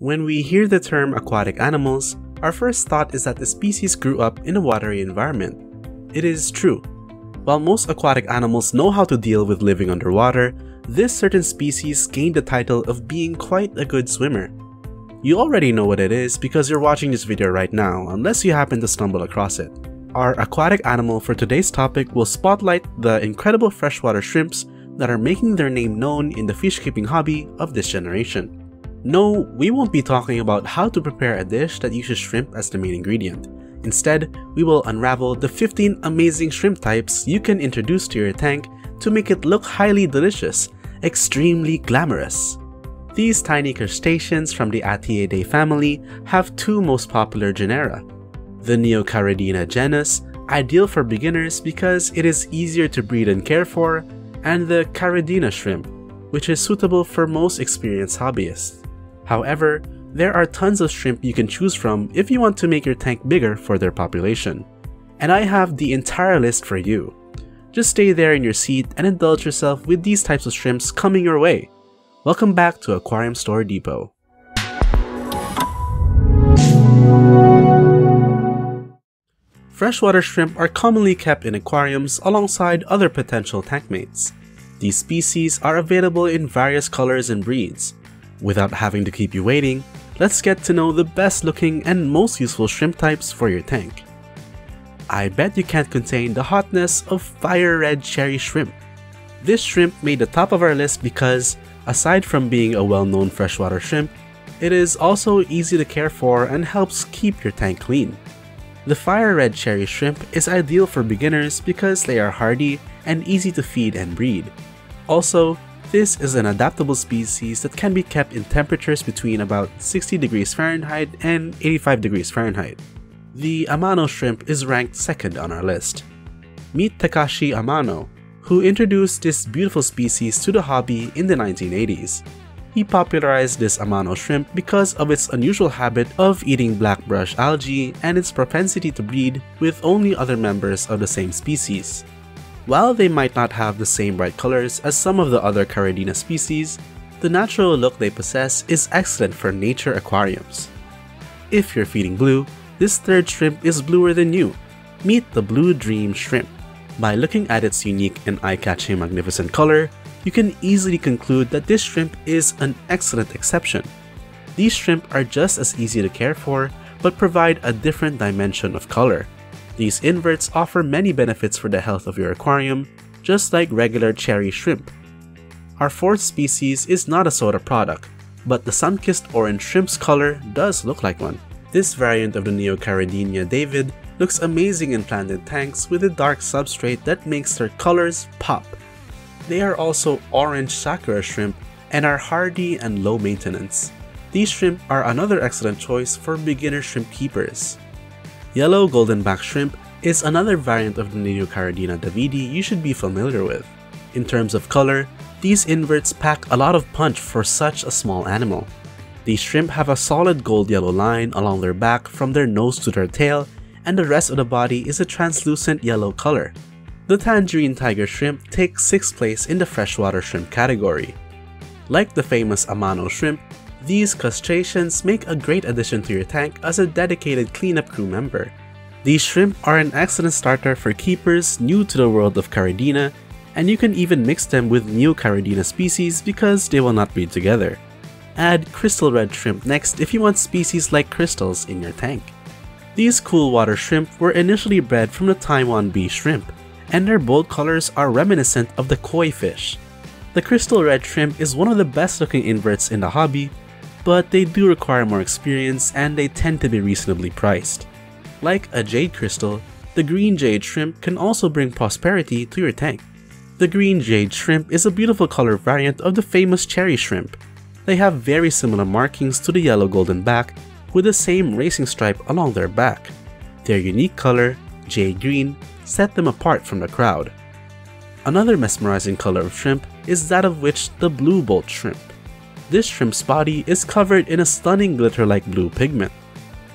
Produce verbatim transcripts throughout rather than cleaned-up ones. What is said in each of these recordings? When we hear the term aquatic animals, our first thought is that the species grew up in a watery environment. It is true. While most aquatic animals know how to deal with living underwater, this certain species gained the title of being quite a good swimmer. You already know what it is because you're watching this video right now, unless you happen to stumble across it. Our aquatic animal for today's topic will spotlight the incredible freshwater shrimps that are making their name known in the fish-keeping hobby of this generation. No, we won't be talking about how to prepare a dish that uses shrimp as the main ingredient. Instead, we will unravel the fifteen amazing shrimp types you can introduce to your tank to make it look highly delicious, extremely glamorous. These tiny crustaceans from the Atyidae family have two most popular genera. The Neocaridina genus, ideal for beginners because it is easier to breed and care for, and the Caridina shrimp, which is suitable for most experienced hobbyists. However, there are tons of shrimp you can choose from if you want to make your tank bigger for their population. And I have the entire list for you. Just stay there in your seat and indulge yourself with these types of shrimps coming your way. Welcome back to Aquarium Store Depot. Freshwater shrimp are commonly kept in aquariums alongside other potential tankmates. These species are available in various colors and breeds. Without having to keep you waiting, let's get to know the best looking and most useful shrimp types for your tank. I bet you can't contain the hotness of Fire Red Cherry Shrimp. This shrimp made the top of our list because, aside from being a well-known freshwater shrimp, it is also easy to care for and helps keep your tank clean. The Fire Red Cherry Shrimp is ideal for beginners because they are hardy and easy to feed and breed. Also, this is an adaptable species that can be kept in temperatures between about sixty degrees Fahrenheit and eighty-five degrees Fahrenheit. The Amano Shrimp is ranked second on our list. Meet Takashi Amano, who introduced this beautiful species to the hobby in the nineteen eighties. He popularized this Amano shrimp because of its unusual habit of eating blackbrush algae and its propensity to breed with only other members of the same species. While they might not have the same bright colors as some of the other Caridina species, the natural look they possess is excellent for nature aquariums. If you're feeding blue, this third shrimp is bluer than you. Meet the Blue Dream Shrimp. By looking at its unique and eye-catching magnificent color, you can easily conclude that this shrimp is an excellent exception. These shrimp are just as easy to care for, but provide a different dimension of color. These inverts offer many benefits for the health of your aquarium, just like regular cherry shrimp. Our fourth species is not a soda product, but the Sunkist Orange Shrimp's color does look like one. This variant of the Neocaridina davidi looks amazing in planted tanks with a dark substrate that makes their colors pop. They are also orange sakura shrimp and are hardy and low maintenance. These shrimp are another excellent choice for beginner shrimp keepers. Yellow Goldenback Shrimp is another variant of the Neocaridina davidi you should be familiar with. In terms of color, these inverts pack a lot of punch for such a small animal. These shrimp have a solid gold-yellow line along their back from their nose to their tail, and the rest of the body is a translucent yellow color. The Tangerine Tiger Shrimp takes sixth place in the freshwater shrimp category. Like the famous Amano Shrimp, these crustaceans make a great addition to your tank as a dedicated cleanup crew member. These shrimp are an excellent starter for keepers new to the world of Caridina, and you can even mix them with new Caridina species because they will not breed together. Add Crystal Red Shrimp next if you want species like crystals in your tank. These cool water shrimp were initially bred from the Taiwan Bee Shrimp, and their bold colors are reminiscent of the koi fish. The Crystal Red Shrimp is one of the best looking inverts in the hobby, but they do require more experience and they tend to be reasonably priced. Like a jade crystal, the Green Jade Shrimp can also bring prosperity to your tank. The Green Jade Shrimp is a beautiful color variant of the famous cherry shrimp. They have very similar markings to the yellow goldenback with the same racing stripe along their back. Their unique color, jade green, set them apart from the crowd. Another mesmerizing color of shrimp is that of which the Blue Bolt Shrimp. This shrimp's body is covered in a stunning glitter-like blue pigment.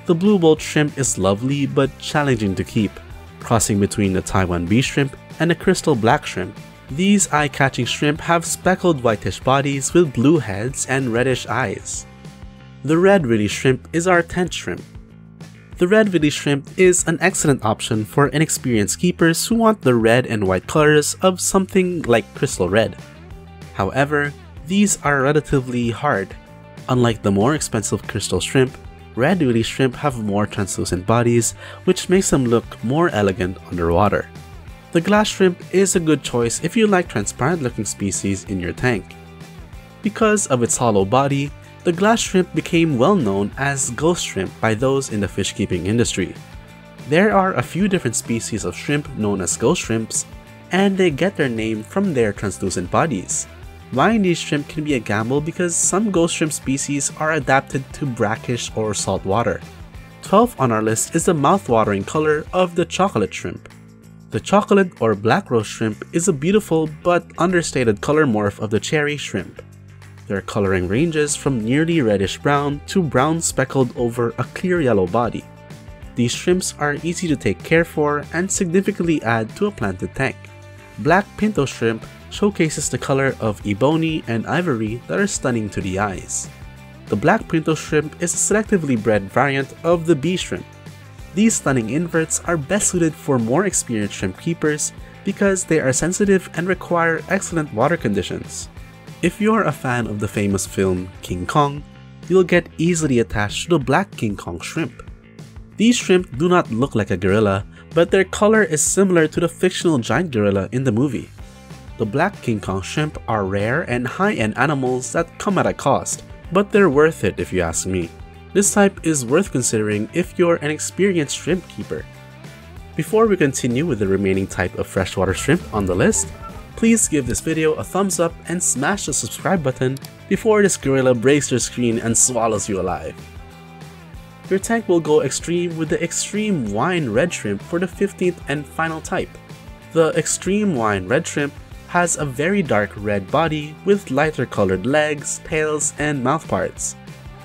The Blue Bolt Shrimp is lovely but challenging to keep. Crossing between the Taiwan Bee Shrimp and the Crystal Black Shrimp, these eye-catching shrimp have speckled whitish bodies with blue heads and reddish eyes. The Red Rili Shrimp is our tenth shrimp. The Red Rili Shrimp is an excellent option for inexperienced keepers who want the red and white colors of something like Crystal Red. However, these are relatively hard. Unlike the more expensive Crystal Shrimp, Red Rili Shrimp have more translucent bodies, which makes them look more elegant underwater. The Glass Shrimp is a good choice if you like transparent looking species in your tank. Because of its hollow body, the Glass Shrimp became well known as ghost shrimp by those in the fish keeping industry. There are a few different species of shrimp known as ghost shrimps, and they get their name from their translucent bodies. Buying these shrimp can be a gamble because some ghost shrimp species are adapted to brackish or salt water. twelfth on our list is the mouthwatering color of the chocolate shrimp. The chocolate or black rose shrimp is a beautiful but understated color morph of the cherry shrimp. Their coloring ranges from nearly reddish brown to brown speckled over a clear yellow body. These shrimps are easy to take care for and significantly add to a planted tank. Black Pinto Shrimp showcases the color of ebony and ivory that are stunning to the eyes. The Black Pinto Shrimp is a selectively bred variant of the bee shrimp. These stunning inverts are best suited for more experienced shrimp keepers because they are sensitive and require excellent water conditions. If you're a fan of the famous film King Kong, you'll get easily attached to the Black King Kong Shrimp. These shrimp do not look like a gorilla, but their color is similar to the fictional giant gorilla in the movie. The Black King Kong Shrimp are rare and high-end animals that come at a cost, but they're worth it if you ask me. This type is worth considering if you're an experienced shrimp keeper. Before we continue with the remaining type of freshwater shrimp on the list, please give this video a thumbs up and smash the subscribe button before this gorilla breaks your screen and swallows you alive. Your tank will go extreme with the Extreme Wine Red Shrimp for the fifteenth and final type. The Extreme Wine Red Shrimp has a very dark red body with lighter colored legs, tails, and mouthparts.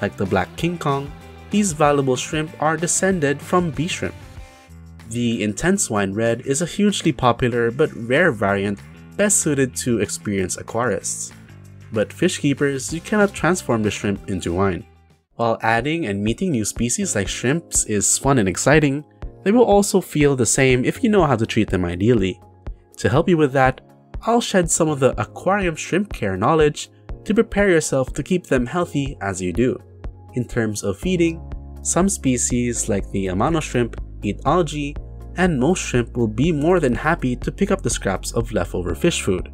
Like the Black King Kong, these valuable shrimp are descended from bee shrimp. The Intense Wine Red is a hugely popular but rare variant best suited to experienced aquarists. But fish keepers, you cannot transform the shrimp into wine. While adding and meeting new species like shrimps is fun and exciting, they will also feel the same if you know how to treat them ideally. To help you with that, I'll shed some of the aquarium shrimp care knowledge to prepare yourself to keep them healthy as you do. In terms of feeding, some species like the Amano shrimp eat algae, and most shrimp will be more than happy to pick up the scraps of leftover fish food.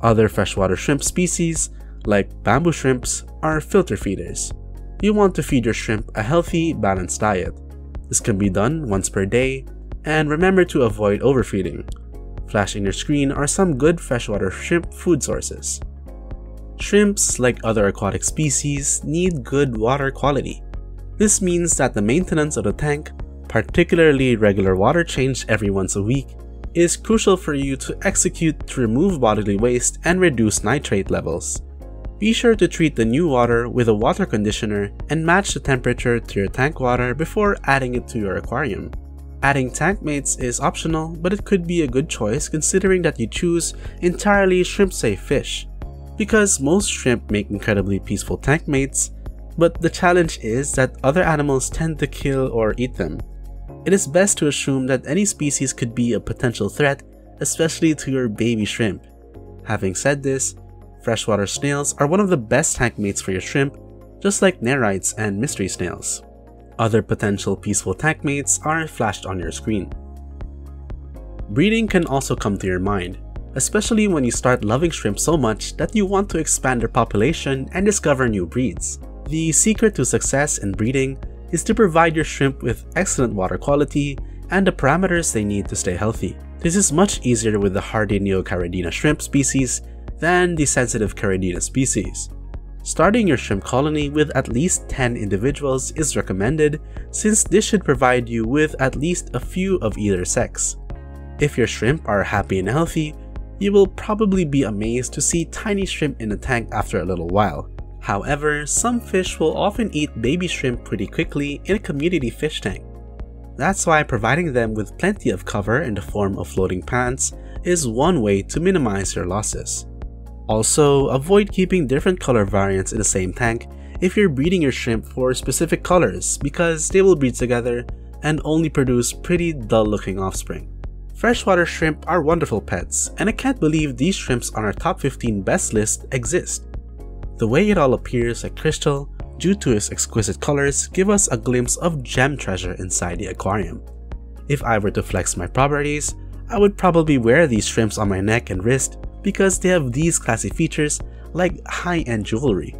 Other freshwater shrimp species, like bamboo shrimps, are filter feeders. You want to feed your shrimp a healthy, balanced diet. This can be done once per day, and remember to avoid overfeeding. Flashing your screen are some good freshwater shrimp food sources. Shrimps, like other aquatic species, need good water quality. This means that the maintenance of the tank, particularly regular water change every once a week, is crucial for you to execute to remove bodily waste and reduce nitrate levels. Be sure to treat the new water with a water conditioner and match the temperature to your tank water before adding it to your aquarium. Adding tank mates is optional, but it could be a good choice considering that you choose entirely shrimp-safe fish. Because most shrimp make incredibly peaceful tank mates, but the challenge is that other animals tend to kill or eat them. It is best to assume that any species could be a potential threat, especially to your baby shrimp. Having said this, freshwater snails are one of the best tank mates for your shrimp, just like nerites and mystery snails. Other potential peaceful tank mates are flashed on your screen. Breeding can also come to your mind, especially when you start loving shrimp so much that you want to expand their population and discover new breeds. The secret to success in breeding is to provide your shrimp with excellent water quality and the parameters they need to stay healthy. This is much easier with the hardy Neocaridina shrimp species than the sensitive Caridina species. Starting your shrimp colony with at least ten individuals is recommended, since this should provide you with at least a few of either sex. If your shrimp are happy and healthy, you will probably be amazed to see tiny shrimp in the tank after a little while. However, some fish will often eat baby shrimp pretty quickly in a community fish tank. That's why providing them with plenty of cover in the form of floating pans is one way to minimize your losses. Also, avoid keeping different color variants in the same tank if you're breeding your shrimp for specific colors because they will breed together and only produce pretty dull-looking offspring. Freshwater shrimp are wonderful pets, and I can't believe these shrimps on our top fifteen best list exist. The way it all appears at Crystal, due to its exquisite colors, give us a glimpse of gem treasure inside the aquarium. If I were to flex my properties, I would probably wear these shrimps on my neck and wrist because they have these classy features like high-end jewelry.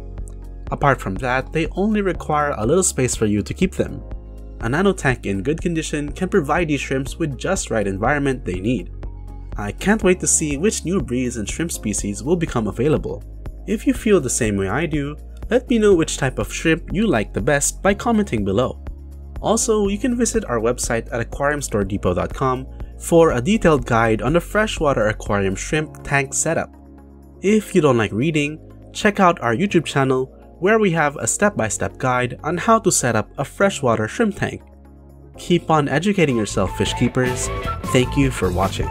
Apart from that, they only require a little space for you to keep them. A nano tank in good condition can provide these shrimps with just right environment they need. I can't wait to see which new breeds and shrimp species will become available. If you feel the same way I do, let me know which type of shrimp you like the best by commenting below. Also, you can visit our website at aquarium store depot dot com for a detailed guide on the freshwater aquarium shrimp tank setup. If you don't like reading, check out our YouTube channel where we have a step-by-step guide on how to set up a freshwater shrimp tank. Keep on educating yourself, fish keepers. Thank you for watching.